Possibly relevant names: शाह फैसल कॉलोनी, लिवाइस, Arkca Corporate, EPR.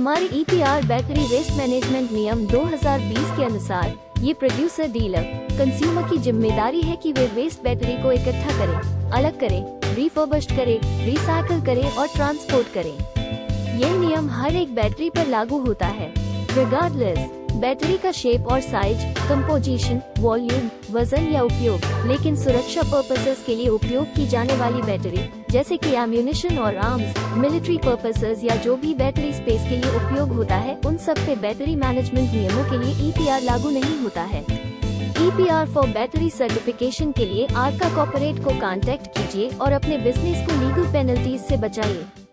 हमारे EPR battery waste management नियम 2020 के अनुसार ये प्रोड्यूसर डीलर कंज्यूमर की जिम्मेदारी है कि वे वेस्ट बैटरी को इकट्ठा करें, अलग करें, रिफर्बिश्ड करें, रिसाइकिल करें और ट्रांसपोर्ट करें। ये नियम हर एक बैटरी पर लागू होता है, रिगार्डलेस बैटरी का शेप और साइज, कंपोजिशन, वॉल्यूम, वजन या उपयोग। लेकिन सुरक्षा पर्पसेस के लिए उपयोग की जाने वाली बैटरी जैसे कि एम्यूनिशन और आर्म्स, मिलिट्री पर्पसेस या जो भी बैटरी स्पेस के लिए उपयोग होता है, उन सब पे बैटरी मैनेजमेंट नियमों के लिए EPR लागू नहीं होता है। EPR फॉर बैटरी सर्टिफिकेशन के लिए ARKA कॉर्पोरेट को कांटेक्ट कीजिए और अपने बिजनेस को लीगल पेनल्टीज से बचाइए।